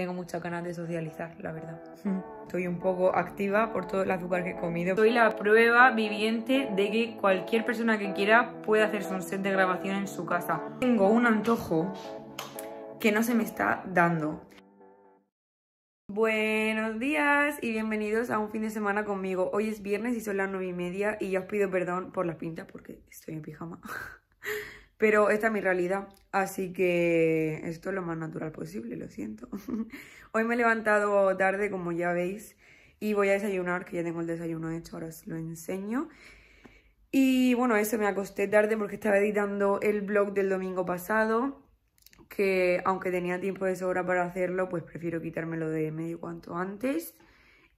Tengo muchas ganas de socializar, la verdad. Estoy un poco activa por todo el azúcar que he comido. Soy la prueba viviente de que cualquier persona que quiera puede hacerse un set de grabación en su casa. Tengo un antojo que no se me está dando. Buenos días y bienvenidos a un fin de semana conmigo. Hoy es viernes y son las 9:30 y ya os pido perdón por las pintas porque estoy en pijama. Pero esta es mi realidad, así que esto es lo más natural posible, lo siento. Hoy me he levantado tarde, como ya veis, y voy a desayunar, que ya tengo el desayuno hecho, ahora os lo enseño. Y bueno, eso, me acosté tarde porque estaba editando el vlog del domingo pasado, que aunque tenía tiempo de sobra para hacerlo, pues prefiero quitármelo de medio cuanto antes.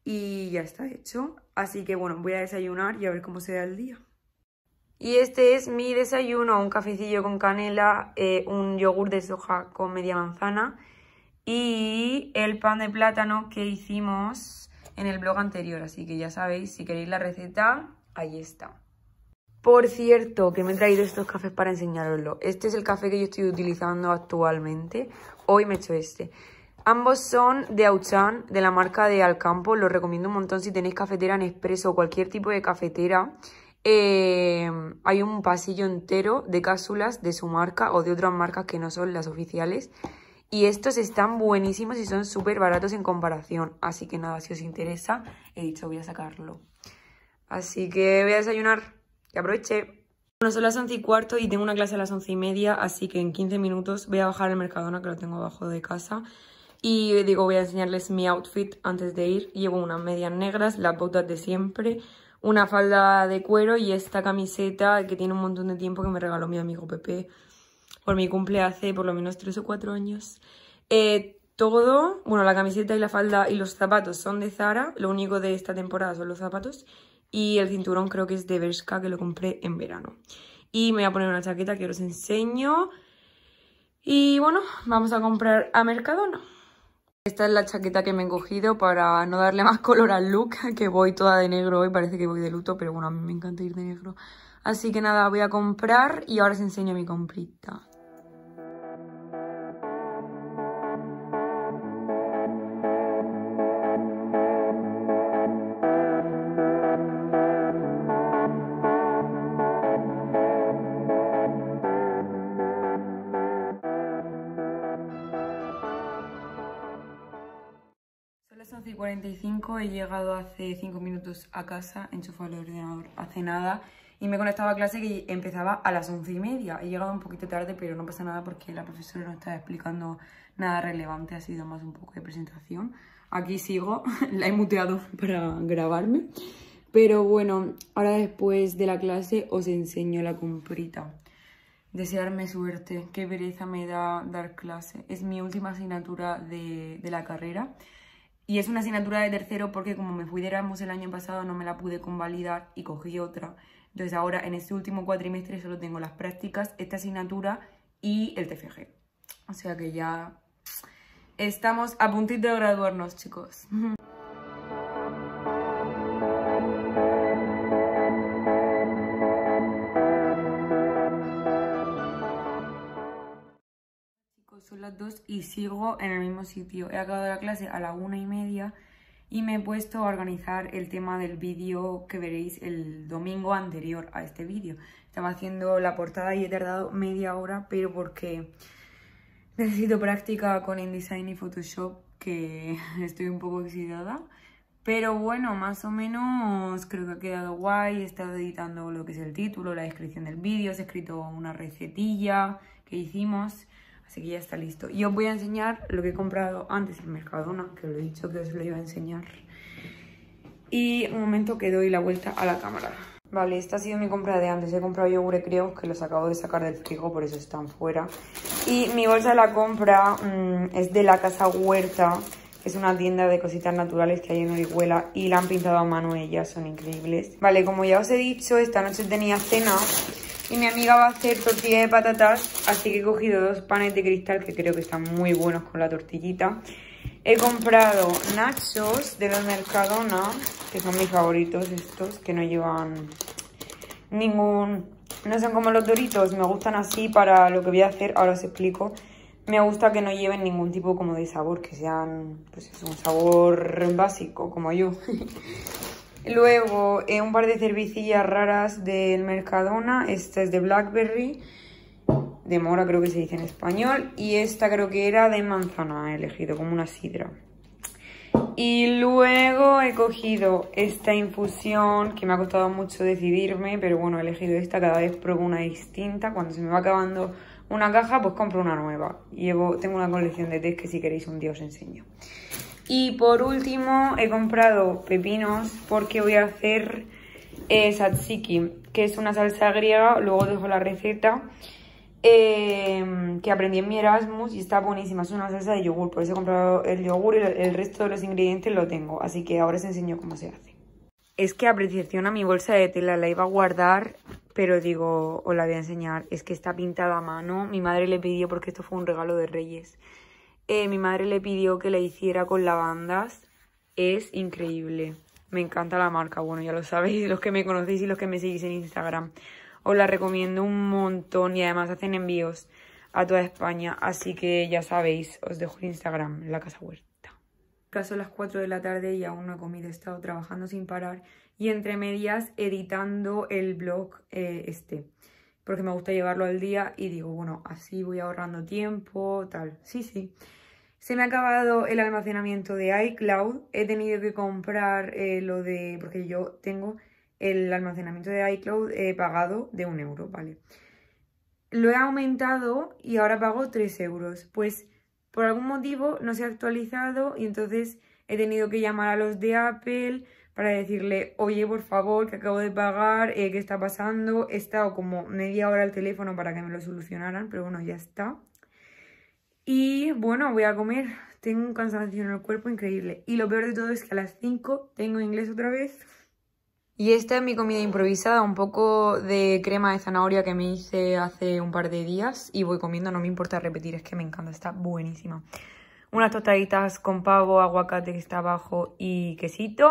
Y ya está hecho, así que bueno, voy a desayunar y a ver cómo se da el día. Y este es mi desayuno, un cafecillo con canela, un yogur de soja con media manzana y el pan de plátano que hicimos en el blog anterior. Así que ya sabéis, si queréis la receta, ahí está. Por cierto, que me he traído estos cafés para enseñaroslo. Este es el café que yo estoy utilizando actualmente. Hoy me he hecho este. Ambos son de Auchan, de la marca de Alcampo. Los recomiendo un montón si tenéis cafetera en expreso o cualquier tipo de cafetera. Hay un pasillo entero de cápsulas de su marca o de otras marcas que no son las oficiales. Y estos están buenísimos y son súper baratos en comparación. Así que nada, si os interesa, he dicho voy a sacarlo. Así que voy a desayunar. Que aproveche. Bueno, son las 11:15 y tengo una clase a las 11:30. Así que en 15 minutos voy a bajar al Mercadona, que lo tengo abajo de casa. Y digo, voy a enseñarles mi outfit antes de ir. Llevo unas medias negras, las botas de siempre, una falda de cuero y esta camiseta que tiene un montón de tiempo que me regaló mi amigo Pepe por mi cumple hace por lo menos 3 o 4 años. Todo, bueno, la camiseta y la falda y los zapatos son de Zara, lo único de esta temporada son los zapatos, y el cinturón creo que es de Bershka, que lo compré en verano. Y me voy a poner una chaqueta que os enseño. Y bueno, vamos a comprar a Mercadona. Esta es la chaqueta que me he cogido para no darle más color al look, que voy toda de negro hoy, parece que voy de luto, pero bueno, a mí me encanta ir de negro. Así que nada, voy a comprar y ahora os enseño mi comprita. He llegado hace 5 minutos a casa, he enchufado el ordenador hace nada y me he conectado a clase que empezaba a las 11:30. He llegado un poquito tarde, pero no pasa nada porque la profesora no estaba explicando nada relevante, ha sido más un poco de presentación. Aquí sigo, la he muteado para grabarme. Pero bueno, ahora después de la clase os enseño la comprita. Desearme suerte, qué pereza me da dar clase. Es mi última asignatura de la carrera. Y es una asignatura de tercero porque como me fui de Erasmus el año pasado no me la pude convalidar y cogí otra. Entonces ahora en este último cuatrimestre solo tengo las prácticas, esta asignatura y el TFG. O sea que ya estamos a puntito de graduarnos, chicos. Son las 2 y sigo en el mismo sitio. He acabado la clase a las 1:30 y me he puesto a organizar el tema del vídeo que veréis el domingo anterior a este vídeo. Estaba haciendo la portada y he tardado media hora, pero porque necesito práctica con InDesign y Photoshop, que estoy un poco oxidada. Pero bueno, más o menos creo que ha quedado guay. He estado editando lo que es el título, la descripción del vídeo, he escrito una recetilla que hicimos. Así que ya está listo. Y os voy a enseñar lo que he comprado antes en Mercadona, que os lo he dicho que os lo iba a enseñar. Y un momento que doy la vuelta a la cámara. Vale, esta ha sido mi compra de antes. He comprado yogures griegos que los acabo de sacar del frigo, por eso están fuera. Y mi bolsa de la compra es de la Casa Huerta, que es una tienda de cositas naturales que hay en Orihuela y la han pintado a mano ellas, son increíbles. Vale, como ya os he dicho, esta noche tenía cena. Y mi amiga va a hacer tortilla de patatas, así que he cogido 2 panes de cristal que creo que están muy buenos con la tortillita. He comprado nachos de los Mercadona, que son mis favoritos estos, que no llevan ningún... No son como los Doritos, me gustan así para lo que voy a hacer, ahora os explico. Me gusta que no lleven ningún tipo como de sabor, que sean, pues es un sabor básico, como yo. Luego, un par de cervecillas raras del Mercadona. Esta es de Blackberry, de mora creo que se dice en español. Y esta creo que era de manzana, he elegido como una sidra. Y luego he cogido esta infusión, que me ha costado mucho decidirme, pero bueno, he elegido esta, cada vez pruebo una distinta. Cuando se me va acabando una caja, pues compro una nueva. Tengo una colección de tés que si queréis un día os enseño. Y por último he comprado pepinos porque voy a hacer tzatziki, que es una salsa griega, luego dejo la receta, que aprendí en mi Erasmus y está buenísima. Es una salsa de yogur, por eso he comprado el yogur y el resto de los ingredientes lo tengo. Así que ahora os enseño cómo se hace. Es que apreciación a mi bolsa de tela, la iba a guardar, pero digo, os la voy a enseñar. Es que está pintada a mano. Mi madre le pidió, porque esto fue un regalo de Reyes, mi madre le pidió que la hiciera con lavandas. Es increíble. Me encanta la marca. Bueno, ya lo sabéis, los que me conocéis y los que me seguís en Instagram. Os la recomiendo un montón y además hacen envíos a toda España. Así que ya sabéis, os dejo el Instagram, la Casa Huerta. Son las 4 de la tarde y aún no he comido, he estado trabajando sin parar y entre medias editando el blog porque me gusta llevarlo al día y digo, bueno, así voy ahorrando tiempo, tal. Sí. Se me ha acabado el almacenamiento de iCloud, he tenido que comprar porque yo tengo el almacenamiento de iCloud pagado de 1€, ¿vale? Lo he aumentado y ahora pago 3€, pues por algún motivo no se ha actualizado y entonces he tenido que llamar a los de Apple para decirle, oye, por favor, que acabo de pagar, ¿qué está pasando? He estado como media hora al teléfono para que me lo solucionaran, pero bueno, ya está. Y bueno, voy a comer. Tengo un cansancio en el cuerpo increíble. Y lo peor de todo es que a las 5 tengo inglés otra vez. Y esta es mi comida improvisada, un poco de crema de zanahoria que me hice hace un par de días y voy comiendo, no me importa repetir, es que me encanta, está buenísima. Unas tostaditas con pavo, aguacate que está abajo y quesito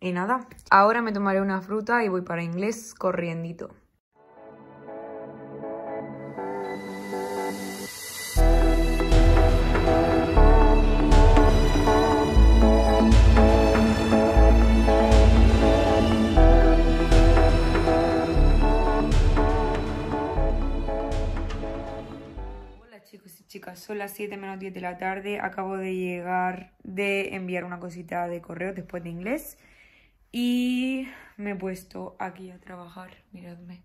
y nada. Ahora me tomaré una fruta y voy para inglés corriendito. Chicas, son las 7 menos 10 de la tarde, acabo de llegar de enviar una cosita de correo después de inglés y me he puesto aquí a trabajar, miradme.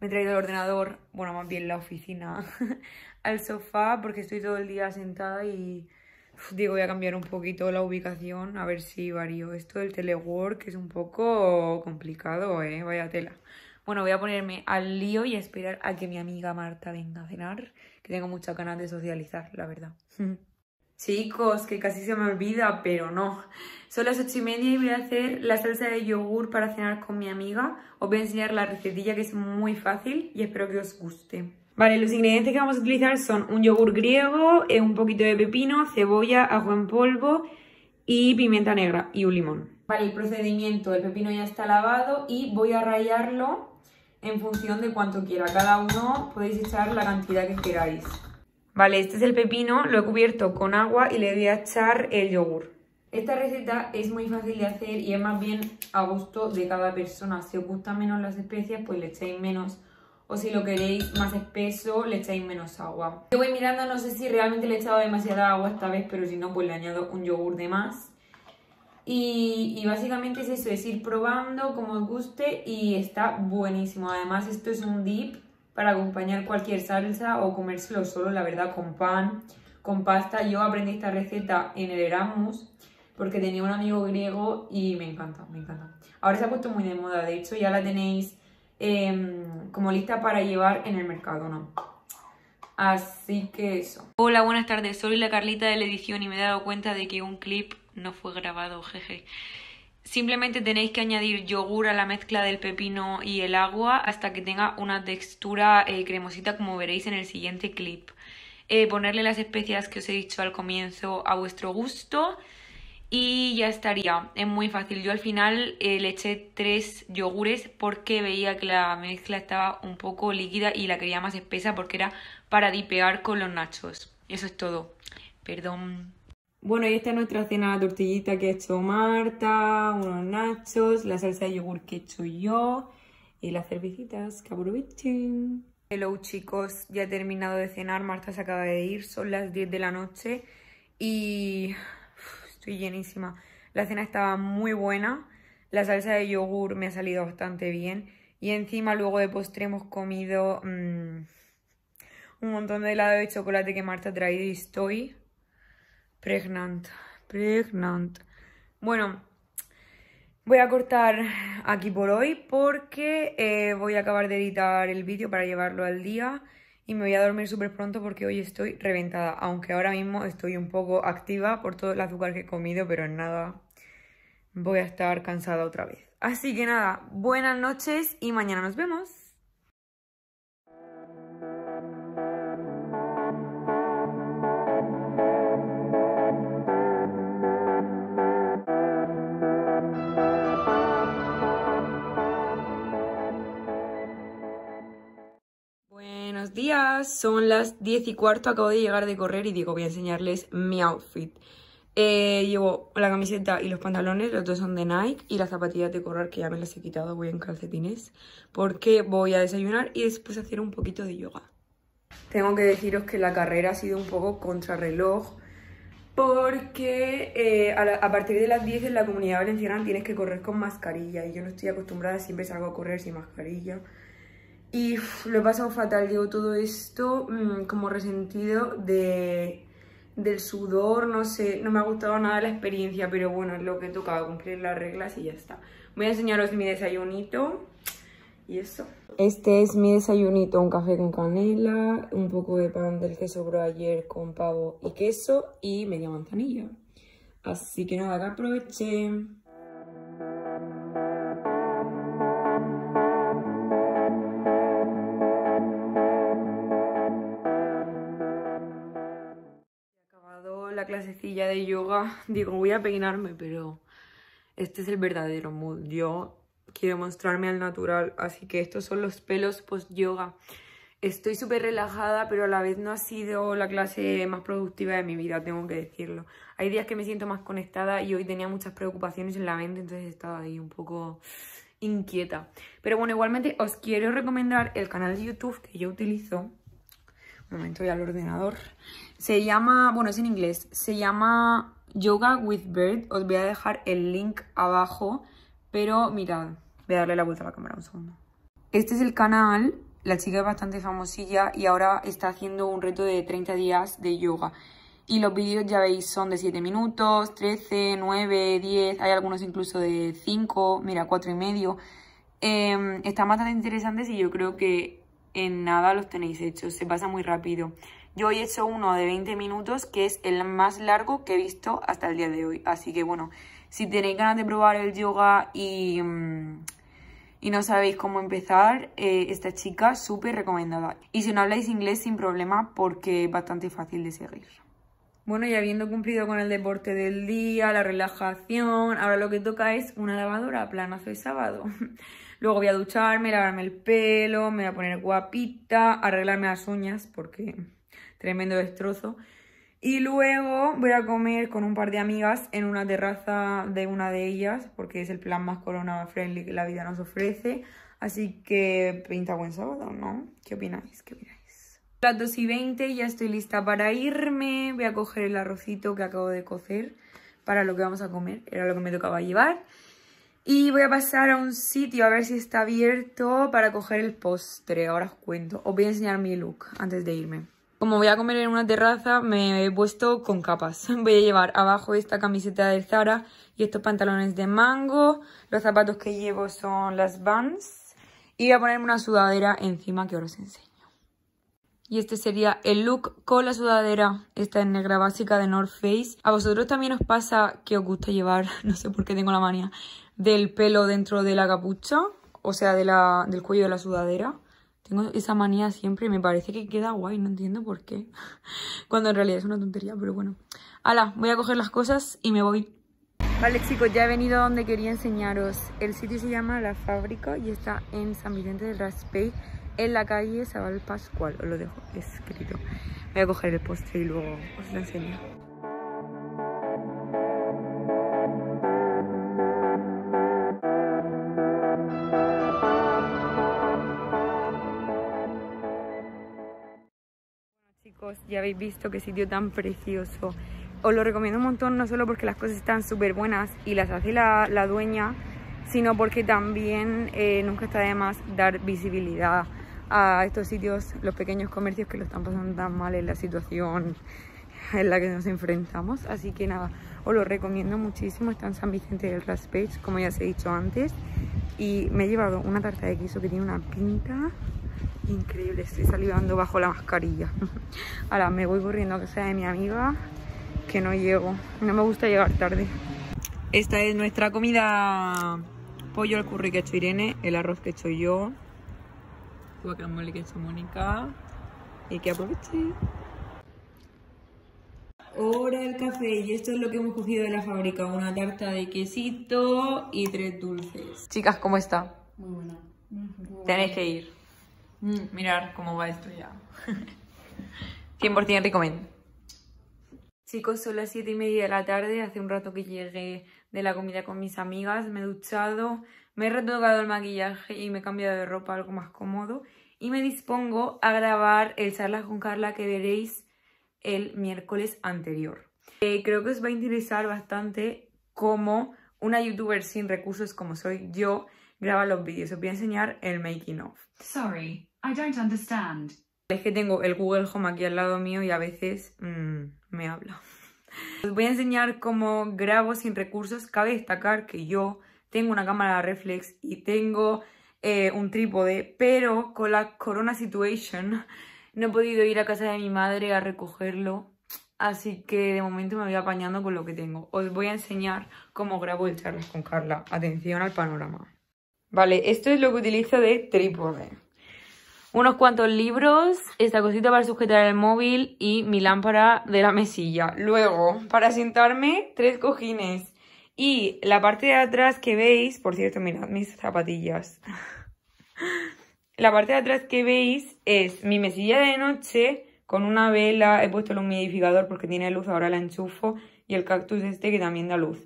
Me he traído el ordenador, bueno, más bien la oficina, al sofá porque estoy todo el día sentada y digo, voy a cambiar un poquito la ubicación, a ver si varío. Esto del telework es un poco complicado, vaya tela. Bueno, voy a ponerme al lío y a esperar a que mi amiga Marta venga a cenar. Tengo muchas ganas de socializar, la verdad. Chicos, que casi se me olvida, pero no. Son las 8:30 y voy a hacer la salsa de yogur para cenar con mi amiga. Os voy a enseñar la recetilla, que es muy fácil y espero que os guste. Vale, los ingredientes que vamos a utilizar son un yogur griego, un poquito de pepino, cebolla, ajo en polvo y pimienta negra y un limón. Vale, el procedimiento, el pepino ya está lavado y voy a rallarlo en función de cuánto quiera. Cada uno podéis echar la cantidad que queráis. Vale, este es el pepino, lo he cubierto con agua y le voy a echar el yogur. Esta receta es muy fácil de hacer y es más bien a gusto de cada persona. Si os gustan menos las especias, pues le echáis menos. O si lo queréis más espeso, le echáis menos agua. Yo voy mirando, no sé si realmente le he echado demasiada agua esta vez, pero si no, pues le añado un yogur de más. Y básicamente es eso, es ir probando como os guste y está buenísimo. Además, esto es un dip para acompañar cualquier salsa o comérselo solo, la verdad, con pan, con pasta. Yo aprendí esta receta en el Erasmus porque tenía un amigo griego y me encanta, me encanta. Ahora se ha puesto muy de moda, de hecho ya la tenéis como lista para llevar en el Mercadona. Así que eso. Hola, buenas tardes, soy la Carlita de la edición y me he dado cuenta de que un clip no fue grabado, jeje. Simplemente tenéis que añadir yogur a la mezcla del pepino y el agua hasta que tenga una textura cremosita, como veréis en el siguiente clip. Ponerle las especias que os he dicho al comienzo a vuestro gusto y ya estaría. Es muy fácil. Yo al final le eché 3 yogures porque veía que la mezcla estaba un poco líquida y la quería más espesa porque era para dipear con los nachos. Y eso es todo. Perdón. Bueno, y esta es nuestra cena, la tortillita que ha hecho Marta, unos nachos, la salsa de yogur que he hecho yo y las cervecitas, que aprovechen. Hello chicos, ya he terminado de cenar, Marta se acaba de ir, son las 10 de la noche y estoy llenísima. La cena estaba muy buena, la salsa de yogur me ha salido bastante bien y encima luego de postre hemos comido un montón de helado de chocolate que Marta ha traído y estoy... Pregnant. Bueno, voy a cortar aquí por hoy porque voy a acabar de editar el vídeo para llevarlo al día y me voy a dormir súper pronto porque hoy estoy reventada, aunque ahora mismo estoy un poco activa por todo el azúcar que he comido, pero en nada voy a estar cansada otra vez. Así que nada, buenas noches y mañana nos vemos. Días, son las 10:15, acabo de llegar de correr y digo voy a enseñarles mi outfit. Llevo la camiseta y los pantalones, los dos son de Nike, y las zapatillas de correr que ya me las he quitado, voy en calcetines porque voy a desayunar y después hacer un poquito de yoga. Tengo que deciros que la carrera ha sido un poco contrarreloj porque a partir de las 10 en la Comunidad Valenciana tienes que correr con mascarilla y yo no estoy acostumbrada, siempre salgo a correr sin mascarilla. Y lo he pasado fatal, llevo todo esto como resentido del sudor, no sé, no me ha gustado nada la experiencia, pero bueno, es lo que tocaba, cumplir las reglas y ya está. Voy a enseñaros mi desayunito y eso. Este es mi desayunito, un café con canela, un poco de pan del que sobró ayer con pavo y queso y media manzanilla. Así que nada, que aprovechen. Clasecilla de yoga, digo voy a peinarme, pero este es el verdadero mood, yo quiero mostrarme al natural, así que estos son los pelos post yoga. Estoy súper relajada, pero a la vez no ha sido la clase más productiva de mi vida, tengo que decirlo. Hay días que me siento más conectada y hoy tenía muchas preocupaciones en la mente, entonces estaba ahí un poco inquieta, pero bueno, igualmente os quiero recomendar el canal de YouTube que yo utilizo. Un momento, voy al ordenador. Se llama, bueno, es en inglés, se llama Yoga with Bird. Os voy a dejar el link abajo, pero mirad, voy a darle la vuelta a la cámara un segundo. Este es el canal, la chica es bastante famosilla y ahora está haciendo un reto de 30 días de yoga. Y los vídeos, ya veis, son de 7 minutos, 13, 9, 10, hay algunos incluso de 5, mira, 4,5. Están bastante interesantes y yo creo que... en nada los tenéis hechos, se pasa muy rápido. Yo hoy he hecho uno de 20 minutos que es el más largo que he visto hasta el día de hoy. Así que bueno, si tenéis ganas de probar el yoga y no sabéis cómo empezar, esta chica súper recomendada. Y si no habláis inglés sin problema porque es bastante fácil de seguir. Bueno, y habiendo cumplido con el deporte del día, la relajación, ahora lo que toca es una lavadora, planazo de sábado. Luego voy a ducharme, lavarme el pelo, me voy a poner guapita, arreglarme las uñas porque tremendo destrozo. Y luego voy a comer con un par de amigas en una terraza de una de ellas porque es el plan más corona friendly que la vida nos ofrece. Así que pinta buen sábado, ¿no? ¿Qué opináis? ¿Qué opináis? Las 2:20, ya estoy lista para irme. Voy a coger el arrocito que acabo de cocer para lo que vamos a comer. Era lo que me tocaba llevar. Y voy a pasar a un sitio a ver si está abierto para coger el postre. Ahora os cuento. Os voy a enseñar mi look antes de irme. Como voy a comer en una terraza, me he puesto con capas. Voy a llevar abajo esta camiseta de Zara y estos pantalones de Mango. Los zapatos que llevo son las Vans. Y voy a ponerme una sudadera encima que ahora os enseño. Y este sería el look con la sudadera, esta en negra básica de North Face. ¿A vosotros también os pasa que os gusta llevar, no sé por qué tengo la manía, del pelo dentro de la capucha? O sea, del cuello de la sudadera. Tengo esa manía siempre y me parece que queda guay, no entiendo por qué. Cuando en realidad es una tontería, pero bueno. Hala, voy a coger las cosas y me voy. Vale chicos, ya he venido a donde quería enseñaros. El sitio se llama La Fábrica y está en San Vicente del Raspeig, en la calle Salvador Pascual, os lo dejo escrito. Voy a coger el postre y luego os lo enseño. Ya habéis visto qué sitio tan precioso. Os lo recomiendo un montón, no solo porque las cosas están súper buenas y las hace la dueña, sino porque también nunca está de más dar visibilidad a estos sitios, los pequeños comercios que lo están pasando tan mal en la situación en la que nos enfrentamos. Así que nada, os lo recomiendo muchísimo. Está en San Vicente del Raspeig, como ya os he dicho antes. Y me he llevado una tarta de queso que tiene una pinta increíble, estoy salivando bajo la mascarilla. Ahora me voy corriendo a casa de mi amiga, que no llego, no me gusta llegar tarde. Esta es nuestra comida: pollo al curry que ha hecho Irene, el arroz que he hecho yo, guacamole que ha hecho Mónica. Y que aproveche. Ahora el café, y esto es lo que hemos cogido de La Fábrica: una tarta de quesito y 3 dulces. Chicas, ¿cómo está? Muy buena. Tenéis que ir. Mirar cómo va esto ya. 100% recomiendo. Chicos, son las 7:30 de la tarde. Hace un rato que llegué de la comida con mis amigas. Me he duchado, me he retocado el maquillaje y me he cambiado de ropa algo más cómodo. Y me dispongo a grabar el charla con Carla que veréis el miércoles anterior. Creo que os va a interesar bastante cómo una youtuber sin recursos como soy yo graba los vídeos. Os voy a enseñar el making of. Sorry. I don't understand. Es que tengo el Google Home aquí al lado mío y a veces me habla. Os voy a enseñar cómo grabo sin recursos. Cabe destacar que yo tengo una cámara reflex y tengo un trípode, pero con la corona situation no he podido ir a casa de mi madre a recogerlo. Así que de momento me voy apañando con lo que tengo. Os voy a enseñar cómo grabo el charlas con Carla. Atención al panorama. Vale, esto es lo que utilizo de trípode. Unos cuantos libros, esta cosita para sujetar el móvil y mi lámpara de la mesilla. Luego, para sentarme, 3 cojines. Y la parte de atrás que veis, por cierto, mirad mis zapatillas. La parte de atrás que veis es mi mesilla de noche con una vela. He puesto el humidificador porque tiene luz, ahora la enchufo. Y el cactus este que también da luz.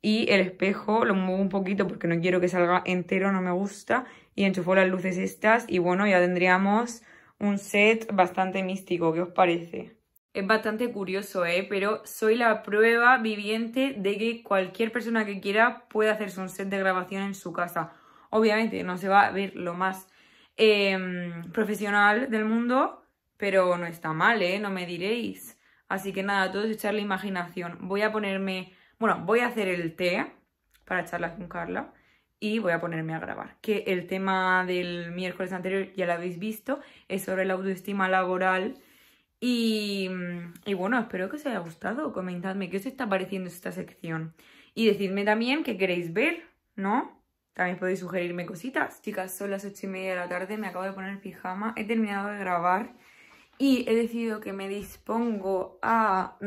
Y el espejo lo muevo un poquito porque no quiero que salga entero, no me gusta. Y enchufó las luces estas y bueno, ya tendríamos un set bastante místico. ¿Qué os parece? Es bastante curioso, pero soy la prueba viviente de que cualquier persona que quiera puede hacerse un set de grabación en su casa. Obviamente no se va a ver lo más profesional del mundo, pero no está mal, no me diréis. Así que nada, todo es echar la imaginación. Voy a ponerme... Bueno, voy a hacer el té para charlas con Carla y voy a ponerme a grabar. Que el tema del miércoles anterior ya lo habéis visto, es sobre la autoestima laboral. Y bueno, espero que os haya gustado. Comentadme qué os está pareciendo esta sección. Y decidme también qué queréis ver, ¿no? También podéis sugerirme cositas. Chicas, son las 8:30 de la tarde, me acabo de poner pijama, he terminado de grabar. Y he decidido que me dispongo a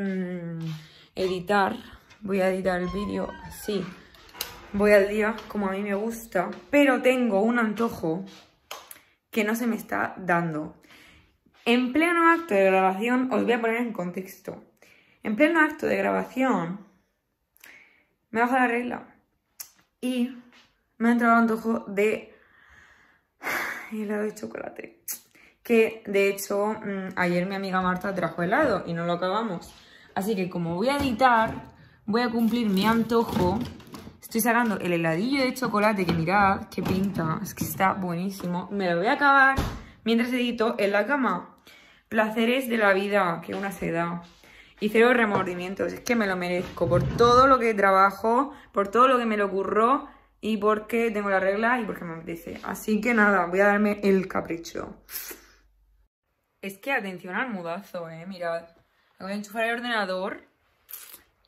editar. Voy a editar el vídeo así. Voy al día como a mí me gusta. Pero tengo un antojo que no se me está dando. En pleno acto de grabación, os voy a poner en contexto. En pleno acto de grabación, me bajo la regla. Y me ha entrado el antojo de helado de chocolate. Que de hecho, ayer mi amiga Marta trajo helado y no lo acabamos. Así que como voy a editar... Voy a cumplir mi antojo. Estoy sacando el heladillo de chocolate que mirad, qué pinta. Es que está buenísimo. Me lo voy a acabar mientras edito en la cama. Placeres de la vida, que una se da. Y cero remordimientos. Es que me lo merezco por todo lo que trabajo, por todo lo que me lo ocurrió y porque tengo la regla y porque me apetece. Así que nada, voy a darme el capricho. Es que atención al mudazo, mirad. Voy a enchufar el ordenador.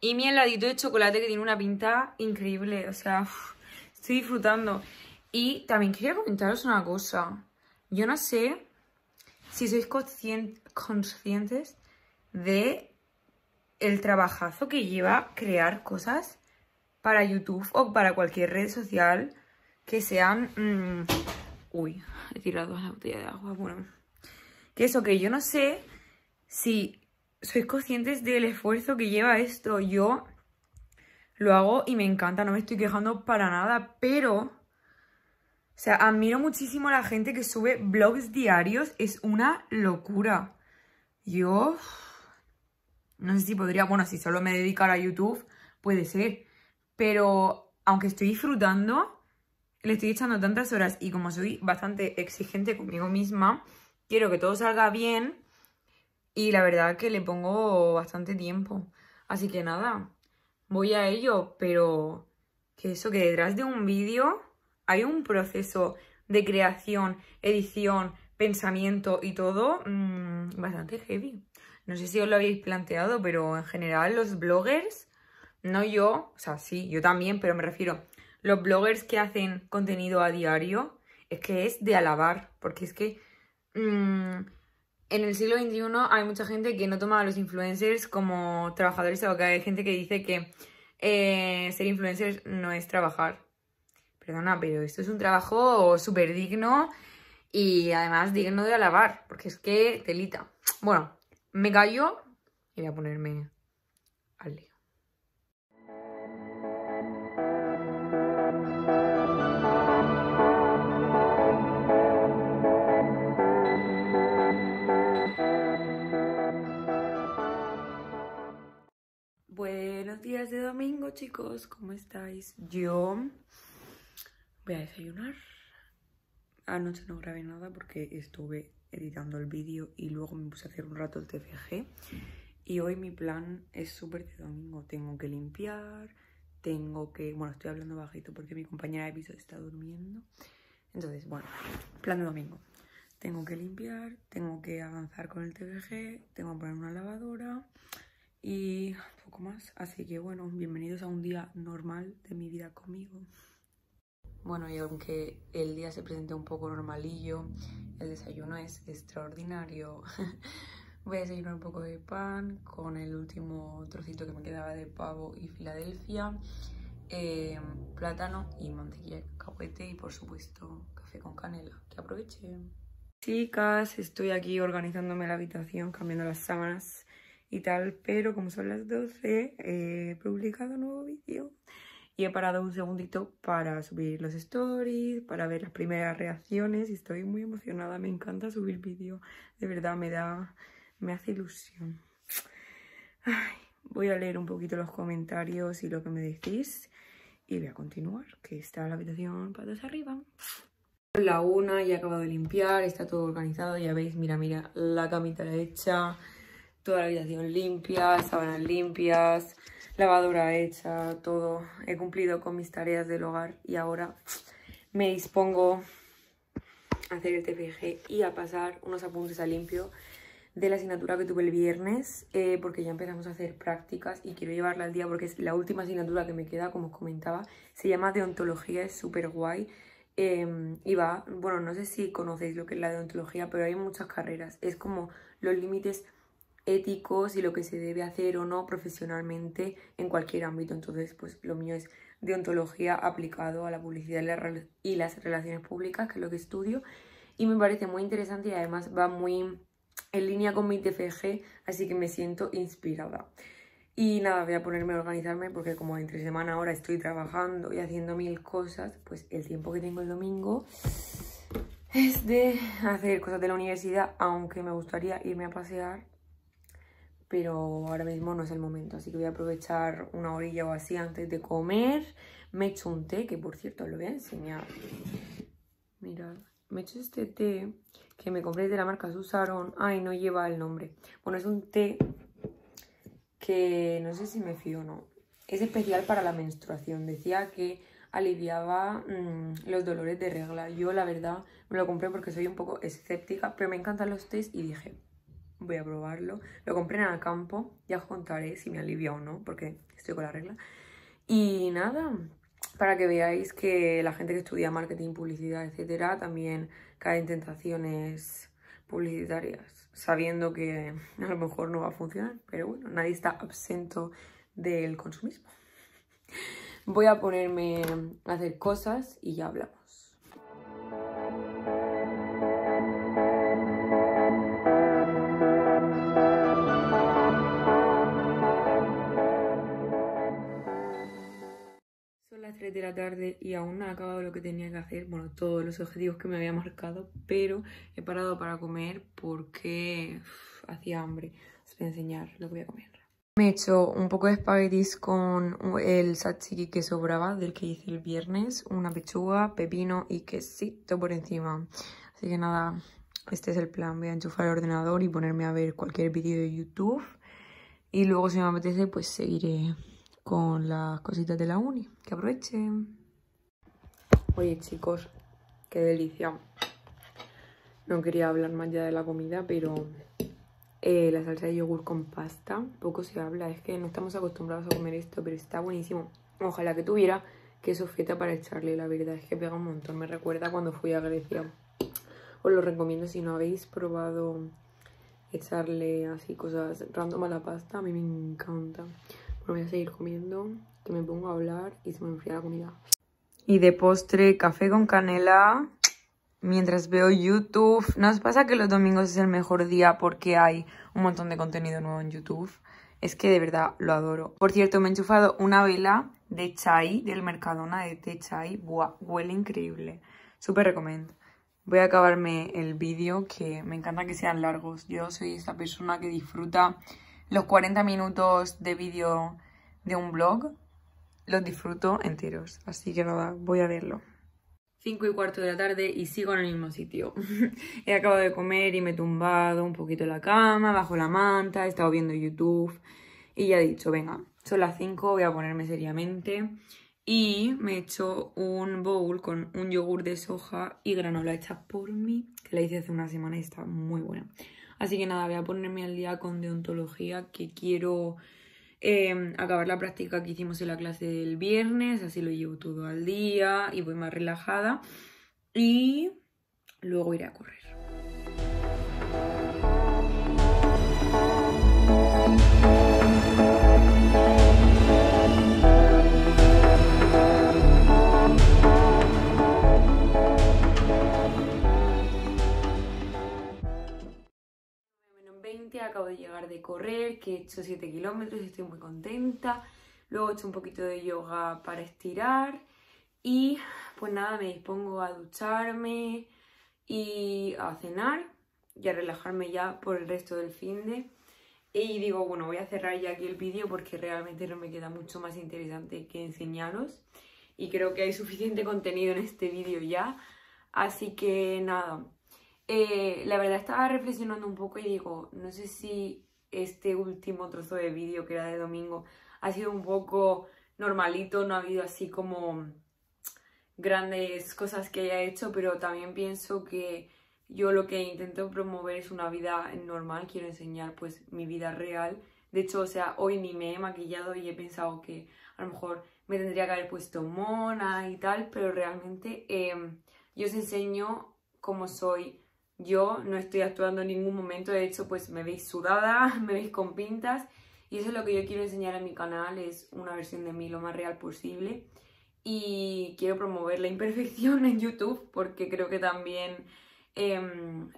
Y mi heladito de chocolate que tiene una pinta increíble. O sea, estoy disfrutando. Y también quería comentaros una cosa. Yo no sé si sois conscientes de el trabajazo que lleva crear cosas para YouTube o para cualquier red social que sean... Uy, he tirado la botella de agua. Bueno, que eso, que yo no sé si sois conscientes del esfuerzo que lleva esto. Yo lo hago y me encanta, no me estoy quejando para nada, pero... O sea, admiro muchísimo a la gente que sube vlogs diarios. Es una locura. Yo... no sé si podría... Bueno, si solo me dedicara a YouTube, puede ser. Pero aunque estoy disfrutando, le estoy echando tantas horas. Y como soy bastante exigente conmigo misma, quiero que todo salga bien. Y la verdad que le pongo bastante tiempo. Así que nada, voy a ello. Pero que eso, que detrás de un vídeo... hay un proceso de creación, edición, pensamiento y todo bastante heavy. No sé si os lo habéis planteado, pero en general los bloggers, no yo, o sea, sí, yo también, pero me refiero, los bloggers que hacen contenido a diario, es que es de alabar, porque es que en el siglo XXI hay mucha gente que no toma a los influencers como trabajadores, o que hay gente que dice que ser influencer no es trabajar. Perdona, pero esto es un trabajo súper digno y además digno de alabar, porque es que telita. Bueno, me callo y voy a ponerme al lío. Buenos días de domingo, chicos, ¿cómo estáis? Yo... voy a desayunar. Anoche no grabé nada porque estuve editando el vídeo y luego me puse a hacer un rato el TFG. Y hoy mi plan es súper de domingo. Tengo que limpiar, tengo que... bueno, estoy hablando bajito porque mi compañera de piso está durmiendo. Entonces, bueno, plan de domingo. Tengo que limpiar, tengo que avanzar con el TFG, tengo que poner una lavadora y poco más. Así que bueno, bienvenidos a un día normal de mi vida conmigo. Bueno, y aunque el día se presente un poco normalillo, el desayuno es extraordinario. Voy a desayunar un poco de pan con el último trocito que me quedaba de pavo y Filadelfia, plátano y mantequilla de cacahuete y, por supuesto, café con canela. Que aprovechen. Chicas, estoy aquí organizándome la habitación, cambiando las sábanas y tal, pero como son las 12, he publicado un nuevo vídeo. Y he parado un segundito para subir los stories, para ver las primeras reacciones. Y estoy muy emocionada, me encanta subir vídeo. De verdad, me hace ilusión. Ay, voy a leer un poquito los comentarios y lo que me decís. Y voy a continuar, que está la habitación patas arriba. La una, ya he acabado de limpiar, está todo organizado. Ya veis, mira, mira, la camita la hecha. Toda la habitación limpia, sábanas limpias, lavadora hecha, todo. He cumplido con mis tareas del hogar y ahora me dispongo a hacer el TFG y a pasar unos apuntes a limpio de la asignatura que tuve el viernes, porque ya empezamos a hacer prácticas y quiero llevarla al día porque es la última asignatura que me queda, como os comentaba. Se llama deontología, es súper guay. Y va, bueno, no sé si conocéis lo que es la deontología, pero hay muchas carreras. Es como los límites éticos y lo que se debe hacer o no profesionalmente en cualquier ámbito. Entonces, pues lo mío es deontología aplicado a la publicidad y las relaciones públicas, que es lo que estudio, y me parece muy interesante y además va muy en línea con mi TFG, así que me siento inspirada. Y nada, voy a ponerme a organizarme porque como entre semana ahora estoy trabajando y haciendo mil cosas, pues el tiempo que tengo el domingo es de hacer cosas de la universidad, aunque me gustaría irme a pasear, pero ahora mismo no es el momento, así que voy a aprovechar una horilla o así antes de comer. Me he hecho un té, que por cierto os lo voy a enseñar. Mirad, me he hecho este té que me compré de la marca Susaron. Ay, no lleva el nombre. Bueno, es un té que no sé si me fío o no. Es especial para la menstruación. Decía que aliviaba los dolores de regla. Yo, la verdad, me lo compré porque soy un poco escéptica, pero me encantan los tés y dije... voy a probarlo. Lo compré en Alcampo. Ya os contaré si me alivia o no, porque estoy con la regla. Y nada, para que veáis que la gente que estudia marketing, publicidad, etcétera, también cae en tentaciones publicitarias, sabiendo que a lo mejor no va a funcionar. Pero bueno, nadie está absento del consumismo. Voy a ponerme a hacer cosas y ya hablamos. las 3 de la tarde y aún no he acabado lo que tenía que hacer, bueno, todos los objetivos que me había marcado, pero he parado para comer porque hacía hambre. Os voy a enseñar lo que voy a comer. Me he hecho un poco de espaguetis con el tzatziki que sobraba del que hice el viernes, una pechuga, pepino y quesito por encima. Así que nada, este es el plan. Voy a enchufar el ordenador y ponerme a ver cualquier vídeo de YouTube. Y luego si me apetece pues seguiré con las cositas de la uni. Que aprovechen. Oye chicos, qué delicia. No quería hablar más ya de la comida, pero... la salsa de yogur con pasta, poco se habla, es que no estamos acostumbrados a comer esto, pero está buenísimo. Ojalá que tuviera queso feta para echarle, la verdad es que pega un montón, me recuerda cuando fui a Grecia. Os lo recomiendo si no habéis probado echarle así cosas random a la pasta, a mí me encanta. Bueno, voy a seguir comiendo, que me pongo a hablar y se me enfría la comida. Y de postre, café con canela... Mientras veo YouTube, ¿no os pasa que los domingos es el mejor día porque hay un montón de contenido nuevo en YouTube? Es que de verdad lo adoro. Por cierto, me he enchufado una vela de chai del Mercadona, de té chai. Buah, huele increíble. Súper recomiendo. Voy a acabarme el vídeo, que me encanta que sean largos. Yo soy esta persona que disfruta los 40 minutos de vídeo de un vlog. Los disfruto enteros. Así que nada, voy a verlo. 5:15 de la tarde y sigo en el mismo sitio. He acabado de comer y me he tumbado un poquito en la cama, bajo la manta, he estado viendo YouTube y ya he dicho, venga, son las 5, voy a ponerme seriamente. Y me he hecho un bowl con un yogur de soja y granola hecha por mí, que la hice hace una semana y está muy buena. Así que nada, voy a ponerme al día con deontología, que quiero... acabar la práctica que hicimos en la clase del viernes, así lo llevo todo al día y voy más relajada y luego iré a correr. Acabo de llegar de correr, que he hecho 7 kilómetros, estoy muy contenta. Luego he hecho un poquito de yoga para estirar y pues nada, me dispongo a ducharme y a cenar y a relajarme ya por el resto del finde. Y digo, bueno, voy a cerrar ya aquí el vídeo porque realmente no me queda mucho más interesante que enseñaros y creo que hay suficiente contenido en este vídeo ya, así que nada. La verdad estaba reflexionando un poco y digo, no sé si este último trozo de vídeo que era de domingo ha sido un poco normalito, no ha habido así como grandes cosas que haya hecho, pero también pienso que yo lo que intento promover es una vida normal, quiero enseñar pues mi vida real. De hecho, o sea, hoy ni me he maquillado y he pensado que a lo mejor me tendría que haber puesto mona y tal, pero realmente yo os enseño cómo soy. Yo no estoy actuando en ningún momento, de hecho pues me veis sudada, me veis con pintas y eso es lo que yo quiero enseñar en mi canal, es una versión de mí lo más real posible y quiero promover la imperfección en YouTube porque creo que también,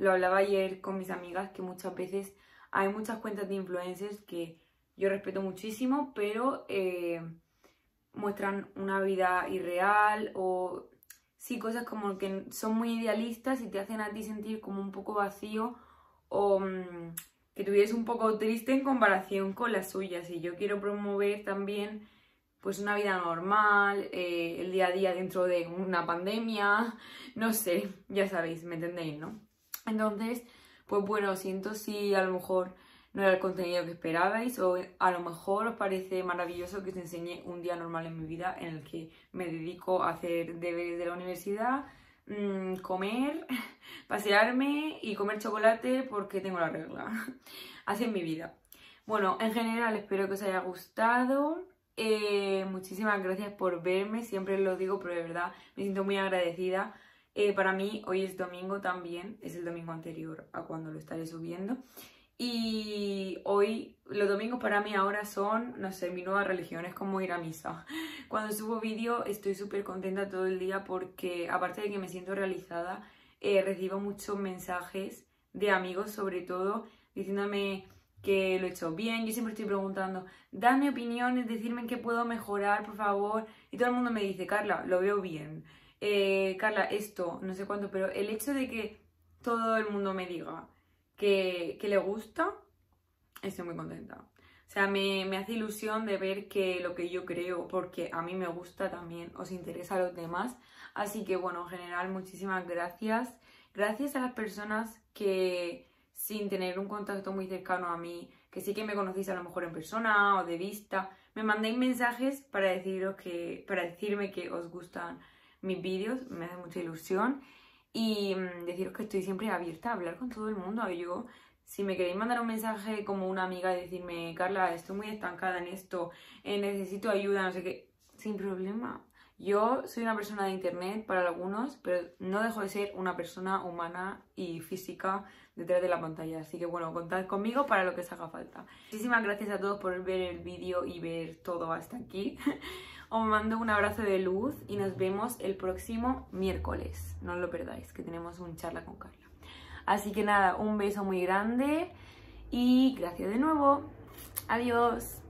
lo hablaba ayer con mis amigas, que muchas veces hay muchas cuentas de influencers que yo respeto muchísimo pero muestran una vida irreal o... Sí, cosas como que son muy idealistas y te hacen a ti sentir como un poco vacío o que tuvieras un poco triste en comparación con las suyas. Y yo quiero promover también pues una vida normal, el día a día dentro de una pandemia, no sé, ya sabéis, me entendéis, ¿no? Entonces, pues bueno, siento si a lo mejor no era el contenido que esperabais o a lo mejor os parece maravilloso que os enseñe un día normal en mi vida en el que me dedico a hacer deberes de la universidad, comer, pasearme y comer chocolate porque tengo la regla. Así es mi vida. Bueno, en general espero que os haya gustado. Muchísimas gracias por verme, siempre lo digo, pero de verdad me siento muy agradecida. Para mí hoy es domingo también, es el domingo anterior a cuando lo estaré subiendo. Y hoy, los domingos para mí ahora son, no sé, mi nueva religión, es como ir a misa. Cuando subo vídeo estoy súper contenta todo el día porque, aparte de que me siento realizada, recibo muchos mensajes de amigos, sobre todo, diciéndome que lo he hecho bien. Yo siempre estoy preguntando, dadme opiniones, decirme en qué puedo mejorar, por favor. Y todo el mundo me dice, Carla, lo veo bien. Carla, esto, no sé cuánto, pero el hecho de que todo el mundo me diga que le gusta, estoy muy contenta. O sea, me hace ilusión de ver que lo que yo creo, porque a mí me gusta también, os interesa a los demás. Así que bueno, en general, muchísimas gracias. Gracias a las personas que, sin tener un contacto muy cercano a mí, que sí que me conocéis a lo mejor en persona o de vista, me mandéis mensajes para deciros que, para decirme que os gustan mis vídeos, me hace mucha ilusión. Y deciros que estoy siempre abierta a hablar con todo el mundo. Yo, si me queréis mandar un mensaje como una amiga y decirme, Carla, estoy muy estancada en esto, necesito ayuda, no sé qué, sin problema. Yo soy una persona de internet para algunos, pero no dejo de ser una persona humana y física detrás de la pantalla. Así que bueno, contad conmigo para lo que os haga falta. Muchísimas gracias a todos por ver el vídeo y ver todo hasta aquí. Os mando un abrazo de luz y nos vemos el próximo miércoles. No os lo perdáis, que tenemos un charla con Carla. Así que nada, un beso muy grande y gracias de nuevo. Adiós.